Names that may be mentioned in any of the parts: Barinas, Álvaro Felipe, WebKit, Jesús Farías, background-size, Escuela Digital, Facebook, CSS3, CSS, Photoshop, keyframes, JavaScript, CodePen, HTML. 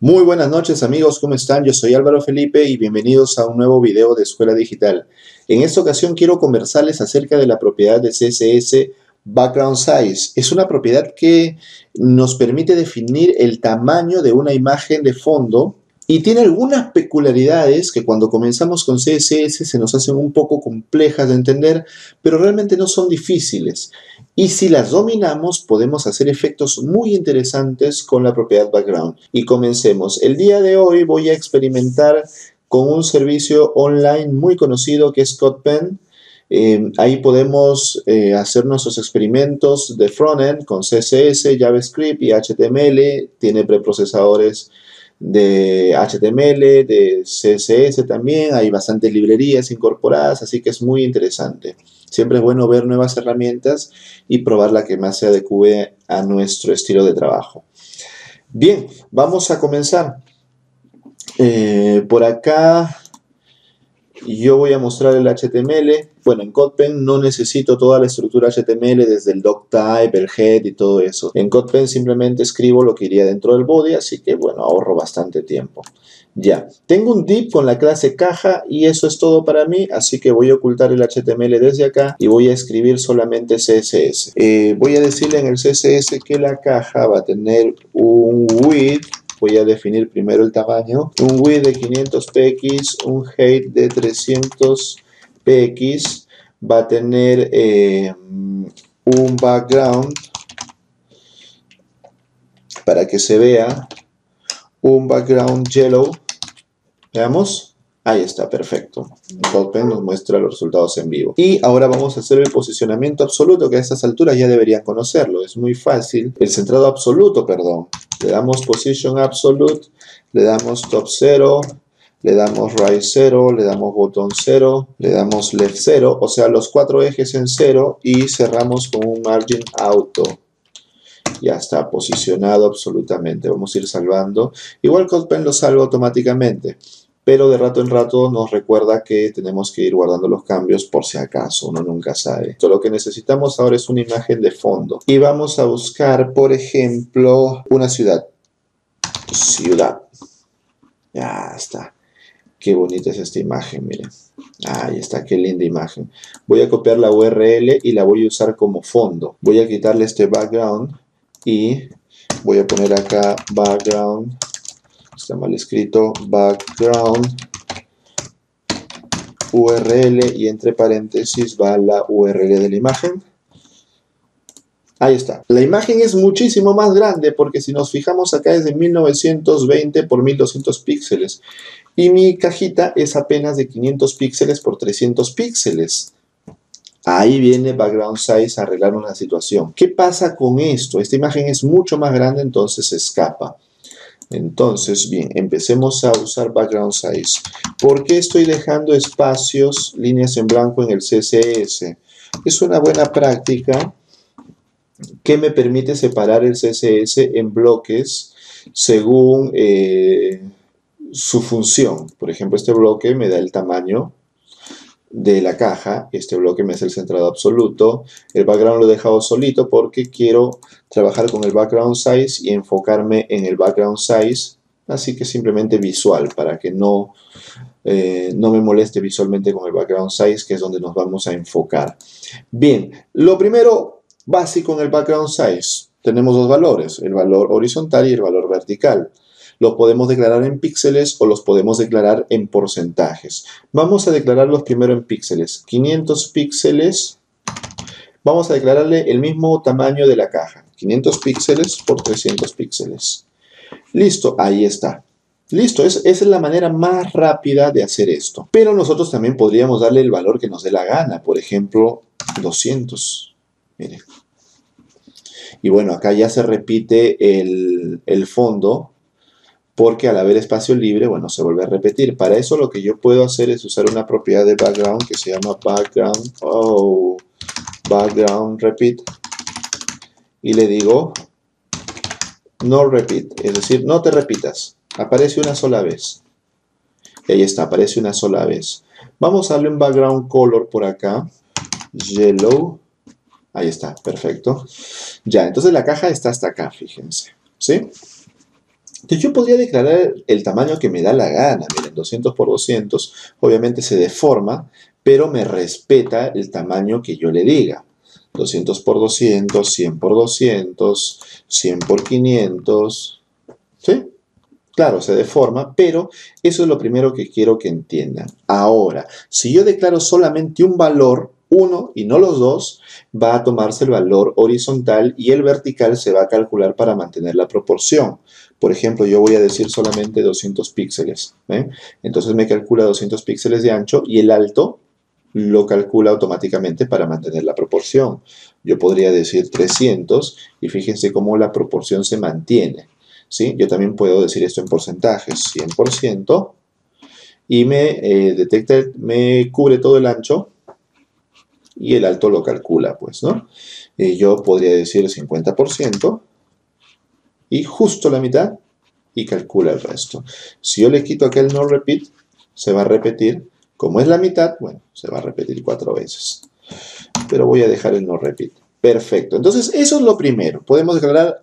Muy buenas noches amigos, ¿cómo están? Yo soy Álvaro Felipe y bienvenidos a un nuevo video de Escuela Digital. En esta ocasión quiero conversarles acerca de la propiedad de CSS background-size. Es una propiedad que nos permite definir el tamaño de una imagen de fondo y tiene algunas peculiaridades que cuando comenzamos con CSS se nos hacen un poco complejas de entender, pero realmente no son difíciles. Y si las dominamos, podemos hacer efectos muy interesantes con la propiedad background. Y comencemos. El día de hoy voy a experimentar con un servicio online muy conocido que es CodePen. Ahí podemos hacer nuestros experimentos de frontend con CSS, JavaScript y HTML. Tiene preprocesadores de HTML, de CSS también. Hay bastantes librerías incorporadas, así que es muy interesante. Siempre es bueno ver nuevas herramientas y probar la que más se adecue a nuestro estilo de trabajo. Bien, vamos a comenzar. Por acá yo voy a mostrar el HTML. Bueno, en CodePen no necesito toda la estructura HTML desde el doctype, el head y todo eso. En CodePen simplemente escribo lo que iría dentro del body, así que bueno, ahorro bastante tiempo. Ya, tengo un div con la clase caja y eso es todo para mí, así que voy a ocultar el HTML desde acá y voy a escribir solamente CSS. Voy a decirle en el CSS que la caja va a tener un width. Voy a definir primero el tamaño. Un width de 500 px, un height de 300 px. Va a tener un background para que se vea. Un background yellow. Veamos. Ahí está, perfecto. CodePen nos muestra los resultados en vivo. Y ahora vamos a hacer el posicionamiento absoluto, que a estas alturas ya deberían conocerlo. Es muy fácil. El centrado absoluto, perdón. Le damos Position Absolute, le damos Top 0, le damos Right 0, le damos Botón 0, le damos Left 0, o sea, los cuatro ejes en 0 y cerramos con un Margin Auto. Ya está posicionado absolutamente. Vamos a ir salvando. Igual CodePen lo salva automáticamente, pero de rato en rato nos recuerda que tenemos que ir guardando los cambios por si acaso, uno nunca sabe. Entonces, lo que necesitamos ahora es una imagen de fondo. Y vamos a buscar, por ejemplo, una ciudad. Ciudad. Ya está. Qué bonita es esta imagen, miren. Ahí está, qué linda imagen. Voy a copiar la URL y la voy a usar como fondo. Voy a quitarle este background y voy a poner acá background. Está mal escrito, background URL y entre paréntesis va la URL de la imagen. Ahí está. La imagen es muchísimo más grande porque si nos fijamos acá es de 1920 por 1200 píxeles y mi cajita es apenas de 500 píxeles por 300 píxeles. Ahí viene background size a arreglar una situación. ¿Qué pasa con esto? Esta imagen es mucho más grande, entonces se escapa. Entonces, bien, empecemos a usar background size. ¿Por qué estoy dejando espacios, líneas en blanco en el CSS? Es una buena práctica que me permite separar el CSS en bloques según su función. Por ejemplo, este bloque me da el tamaño de la caja, este bloque me hace el centrado absoluto. El background lo he dejado solito porque quiero trabajar con el background size y enfocarme en el background size, así que simplemente visual para que no me moleste visualmente con el background size, que es donde nos vamos a enfocar. Bien, lo primero básico en el background size, tenemos dos valores, el valor horizontal y el valor vertical. Los podemos declarar en píxeles o los podemos declarar en porcentajes. Vamos a declararlos primero en píxeles. 500 píxeles. Vamos a declararle el mismo tamaño de la caja. 500 píxeles por 300 píxeles. Listo, ahí está. Listo, esa es la manera más rápida de hacer esto. Pero nosotros también podríamos darle el valor que nos dé la gana. Por ejemplo, 200. Miren. Y bueno, acá ya se repite el fondo, porque al haber espacio libre, bueno, se vuelve a repetir. Para eso lo que yo puedo hacer es usar una propiedad de background que se llama background repeat. Y le digo, no repeat, es decir, no te repitas. Aparece una sola vez. Y ahí está, aparece una sola vez. Vamos a darle un background color por acá. Yellow. Ahí está, perfecto. Ya, entonces la caja está hasta acá, fíjense. ¿Sí? Entonces yo podría declarar el tamaño que me da la gana. Miren, 200 por 200, obviamente se deforma, pero me respeta el tamaño que yo le diga. 200 por 200, 100 por 200, 100 por 500, ¿sí? Claro, se deforma, pero eso es lo primero que quiero que entiendan. Ahora, si yo declaro solamente un valor, uno y no los dos, va a tomarse el valor horizontal y el vertical se va a calcular para mantener la proporción. Por ejemplo, yo voy a decir solamente 200 píxeles, ¿eh? Entonces me calcula 200 píxeles de ancho y el alto lo calcula automáticamente para mantener la proporción. Yo podría decir 300 y fíjense cómo la proporción se mantiene, ¿sí? Yo también puedo decir esto en porcentajes, 100%, y me cubre todo el ancho y el alto lo calcula, pues, ¿no? Yo podría decir 50% y justo la mitad y calcula el resto. Si yo le quito acá el no repeat, se va a repetir. Como es la mitad, bueno, se va a repetir 4 veces. Pero voy a dejar el no repeat. Perfecto. Entonces, eso es lo primero. Podemos declarar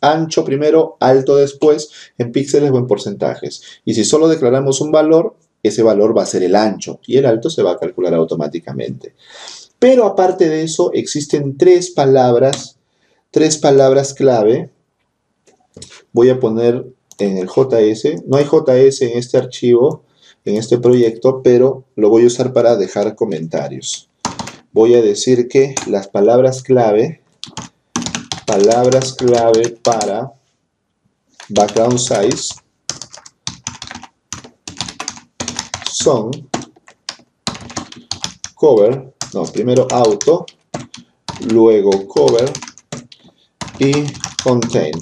ancho primero, alto después, en píxeles o en porcentajes. Y si solo declaramos un valor, ese valor va a ser el ancho y el alto se va a calcular automáticamente. Pero aparte de eso, existen tres palabras clave. Voy a poner en el JS. No hay JS en este archivo, en este proyecto, pero lo voy a usar para dejar comentarios. Voy a decir que las palabras clave para background size son cover, no, primero auto, luego cover y contain.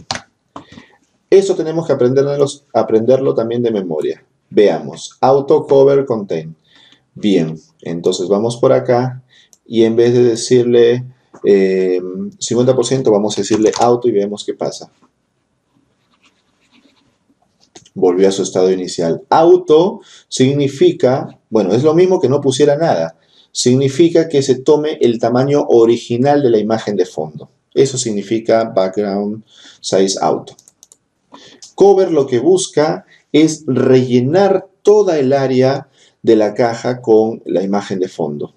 Eso tenemos que aprenderlo también de memoria. Veamos, auto, cover, contain. Bien, entonces vamos por acá y en vez de decirle 50% vamos a decirle auto y vemos qué pasa. Volvió a su estado inicial. Auto significa, bueno, es lo mismo que no pusiera nada. Significa que se tome el tamaño original de la imagen de fondo. Eso significa background size auto. Cover lo que busca es rellenar toda el área de la caja con la imagen de fondo.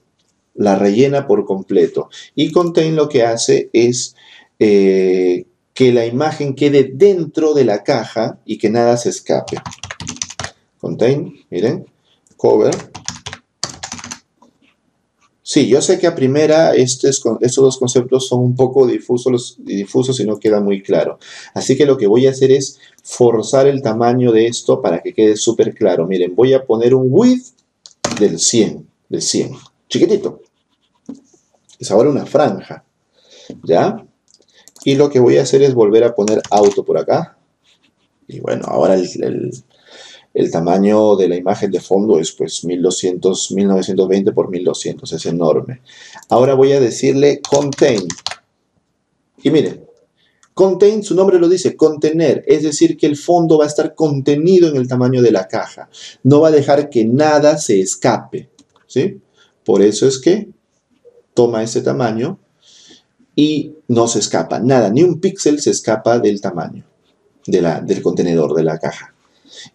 La rellena por completo. Y contain lo que hace es que la imagen quede dentro de la caja y que nada se escape. Contain, miren, cover. Sí, yo sé que a primera estos dos conceptos son un poco difusos y no queda muy claro. Así que lo que voy a hacer es forzar el tamaño de esto para que quede súper claro. Miren, voy a poner un width del 100, chiquitito. Es ahora una franja, ¿ya? Y lo que voy a hacer es volver a poner auto por acá. Y bueno, ahora el tamaño de la imagen de fondo es pues 1200, 1920 por 1200, es enorme. Ahora voy a decirle contain. Y miren, contain, su nombre lo dice, contener, es decir que el fondo va a estar contenido en el tamaño de la caja. No va a dejar que nada se escape, ¿sí? Por eso es que toma ese tamaño y no se escapa, nada, ni un píxel se escapa del tamaño, del contenedor de la caja.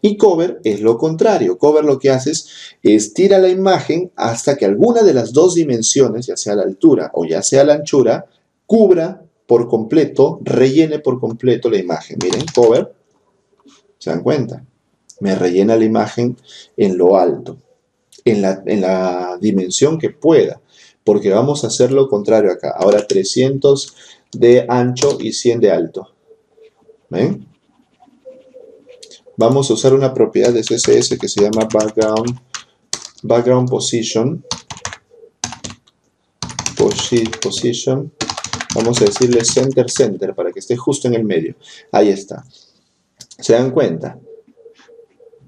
Y cover es lo contrario. Cover lo que haces es estira la imagen hasta que alguna de las dos dimensiones, ya sea la altura o ya sea la anchura, cubra por completo, rellene por completo la imagen. Miren, cover, ¿se dan cuenta? Me rellena la imagen en lo alto, en la dimensión que pueda, porque vamos a hacer lo contrario acá. Ahora 300 de ancho y 100 de alto. ¿Ven? Vamos a usar una propiedad de CSS que se llama background position. Vamos a decirle center para que esté justo en el medio. Ahí está. ¿Se dan cuenta?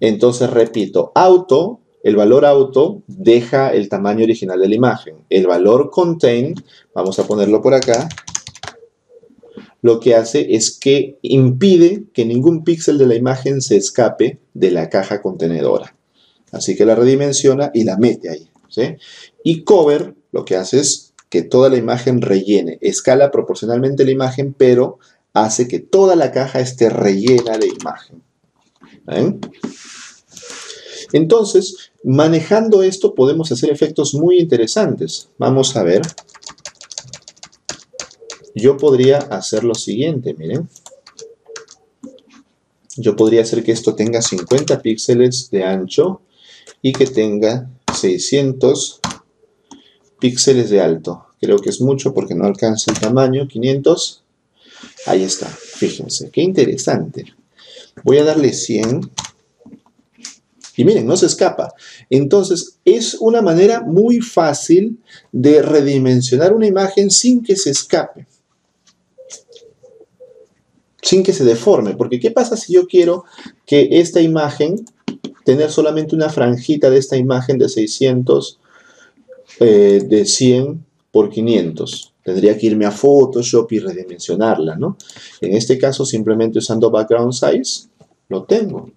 Entonces repito, auto, el valor auto deja el tamaño original de la imagen. El valor contain, vamos a ponerlo por acá, lo que hace es que impide que ningún píxel de la imagen se escape de la caja contenedora. Así que la redimensiona y la mete ahí, ¿sí? Y cover lo que hace es que toda la imagen rellene. Escala proporcionalmente la imagen, pero hace que toda la caja esté rellena de imagen. ¿Ven? Entonces, manejando esto podemos hacer efectos muy interesantes. Vamos a ver. Yo podría hacer lo siguiente, miren. Yo podría hacer que esto tenga 50 píxeles de ancho y que tenga 600 píxeles de alto. Creo que es mucho porque no alcanza el tamaño. 500. Ahí está. Fíjense, qué interesante. Voy a darle 100. Y miren, no se escapa. Entonces, es una manera muy fácil de redimensionar una imagen sin que se escape. Sin que se deforme. Porque, ¿qué pasa si yo quiero que esta imagen, tener solamente una franjita de esta imagen de 600, de 100 por 500? Tendría que irme a Photoshop y redimensionarla, ¿no? En este caso, simplemente usando background-size, lo tengo.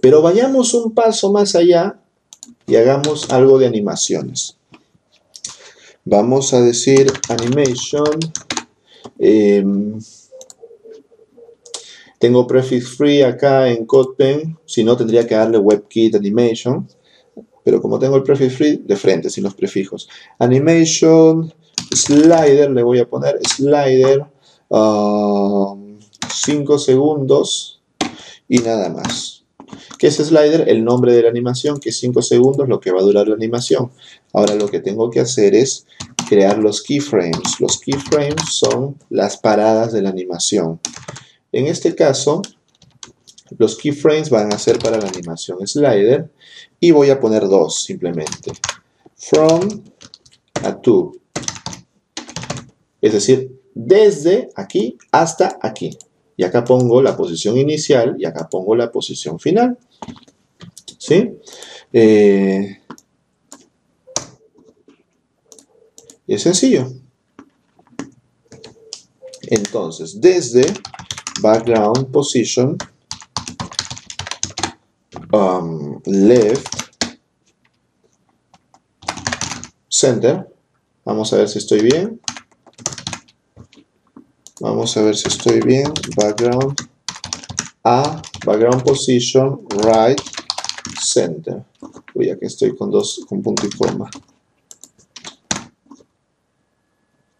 Pero vayamos un paso más allá y hagamos algo de animaciones. Vamos a decir animation. Tengo prefix free acá en CodePen. Si no, tendría que darle WebKit animation. Pero como tengo el prefix free, de frente, sin los prefijos. Animation slider, le voy a poner slider 5 segundos y nada más. ¿Qué es slider? El nombre de la animación, que es 5 segundos lo que va a durar la animación. Ahora lo que tengo que hacer es crear los keyframes. Los keyframes son las paradas de la animación. En este caso, los keyframes van a ser para la animación slider. Y voy a poner 2 simplemente. From a to. Es decir, desde aquí hasta aquí. Y acá pongo la posición inicial y acá pongo la posición final. ¿Sí? Es sencillo. Entonces, desde background position left center. Vamos a ver si estoy bien. Vamos a ver si estoy bien. Background a background position right center. Uy, aquí estoy con dos, con punto y coma.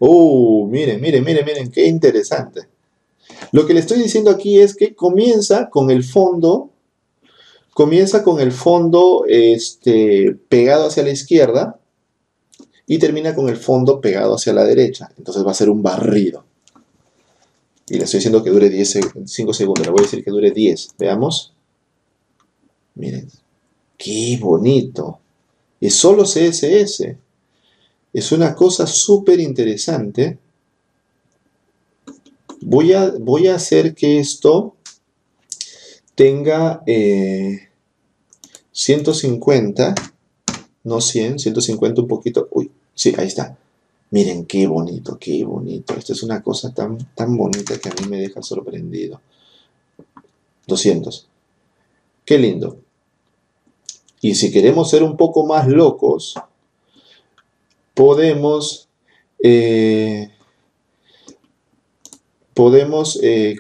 Miren, miren, miren, miren, qué interesante. Lo que le estoy diciendo aquí es que comienza con el fondo pegado hacia la izquierda y termina con el fondo pegado hacia la derecha. Entonces va a ser un barrido. Y le estoy diciendo que dure 5 segundos. Le voy a decir que dure 10. Veamos. Miren. ¡Qué bonito! Es solo CSS. Es una cosa súper interesante. Voy a hacer que esto tenga 150. No 100. 150 un poquito. Uy, sí, ahí está. Miren qué bonito, qué bonito. Esta es una cosa tan, tan bonita que a mí me deja sorprendido. 200. Qué lindo. Y si queremos ser un poco más locos, podemos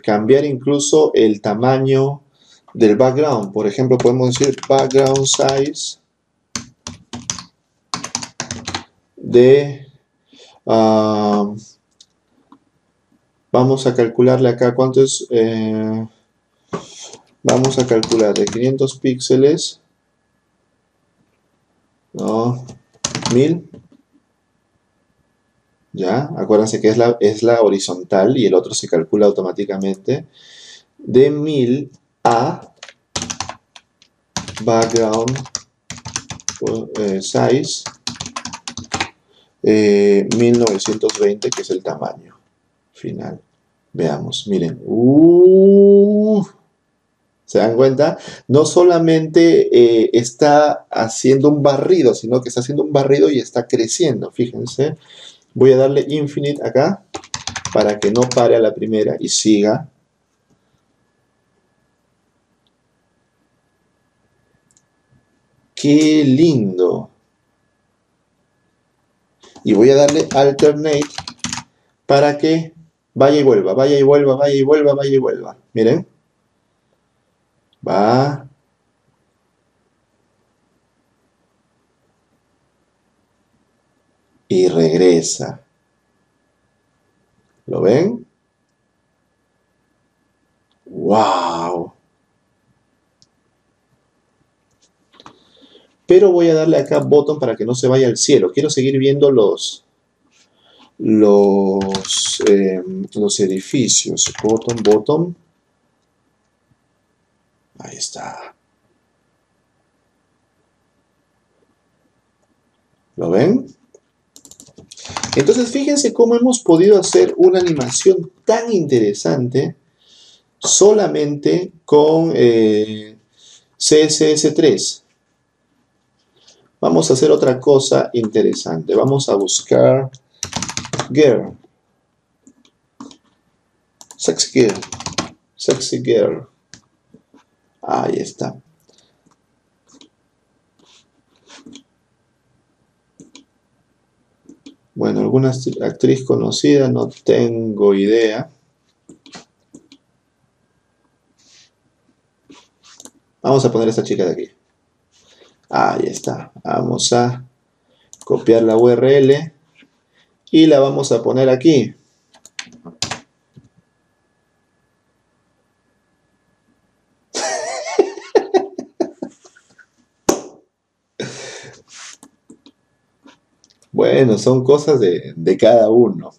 cambiar incluso el tamaño del background. Por ejemplo, podemos decir background size de... vamos a calcularle acá cuánto es. Vamos a calcular de 500 píxeles. No, 1000. Ya, acuérdense que es la horizontal y el otro se calcula automáticamente. De 1000 a background size. 1920, que es el tamaño final. Veamos, miren. ¿Se dan cuenta? No solamente está haciendo un barrido, sino que está haciendo un barrido y está creciendo. Fíjense. Voy a darle infinite acá para que no pare a la primera y siga. ¡Qué lindo! Y voy a darle alternate para que Vaya y vuelva, vaya y vuelva, vaya y vuelva, vaya y vuelva. Miren. Va. Y regresa. ¿Lo ven? ¡Wow! Pero voy a darle acá botón para que no se vaya al cielo. Quiero seguir viendo los edificios. Botón, botón. Ahí está. ¿Lo ven? Entonces, fíjense cómo hemos podido hacer una animación tan interesante solamente con CSS3. Vamos a hacer otra cosa interesante. Vamos a buscar girl. Sexy girl. Sexy girl. Ahí está. Bueno, alguna actriz conocida, no tengo idea. Vamos a poner a esta chica de aquí. Ahí está. Vamos a copiar la URL y la vamos a poner aquí. Bueno, son cosas de cada uno.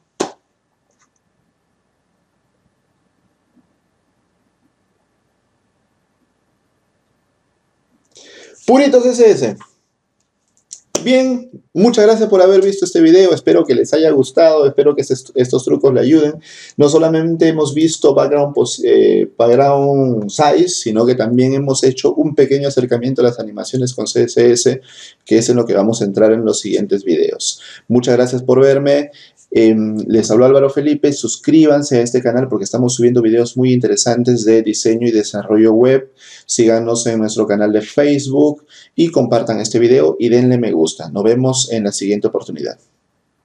Purito CSS. Bien, muchas gracias por haber visto este video. Espero que les haya gustado. Espero que estos trucos le ayuden. No solamente hemos visto background size, sino que también hemos hecho un pequeño acercamiento a las animaciones con CSS, que es en lo que vamos a entrar en los siguientes videos. Muchas gracias por verme. Les habló Álvaro Felipe. Suscríbanse a este canal porque estamos subiendo videos muy interesantes de diseño y desarrollo web. Síganos en nuestro canal de Facebook y compartan este video y denle me gusta. Nos vemos en la siguiente oportunidad.